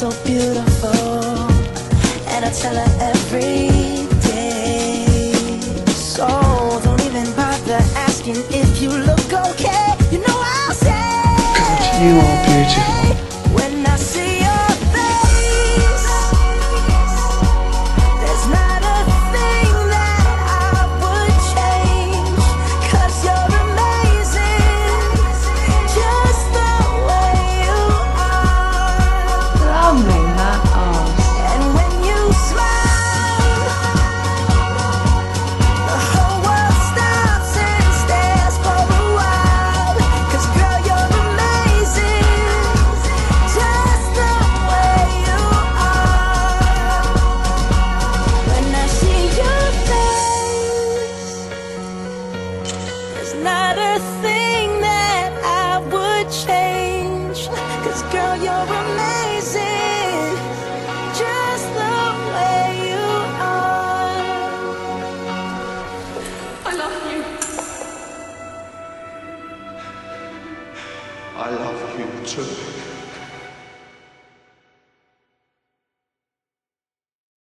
so beautiful, and I tell her every day. So don't even bother asking if you look okay. You know I'll say, God, you are beautiful.